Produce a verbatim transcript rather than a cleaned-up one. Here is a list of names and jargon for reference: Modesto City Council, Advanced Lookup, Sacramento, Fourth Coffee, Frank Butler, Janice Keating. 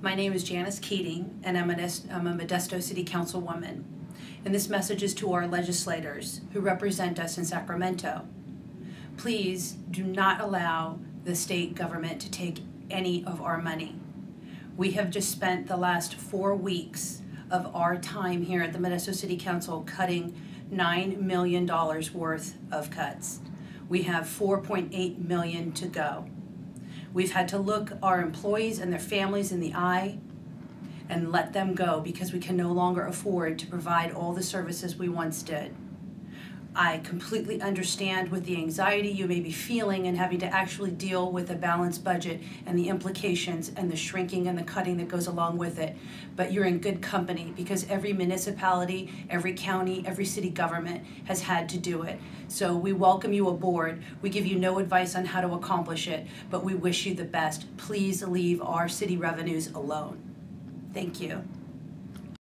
My name is Janice Keating, and I'm a Modesto City Councilwoman. And this message is to our legislators who represent us in Sacramento. Please do not allow the state government to take any of our money. We have just spent the last four weeks of our time here at the Modesto City Council cutting nine million dollars worth of cuts. We have four point eight million dollars to go. We've had to look our employees and their families in the eye and let them go because we can no longer afford to provide all the services we once did. I completely understand with the anxiety you may be feeling and having to actually deal with a balanced budget and the implications and the shrinking and the cutting that goes along with it, but you're in good company because every municipality, every county, every city government has had to do it. So we welcome you aboard. We give you no advice on how to accomplish it, but we wish you the best. Please leave our city revenues alone. Thank you.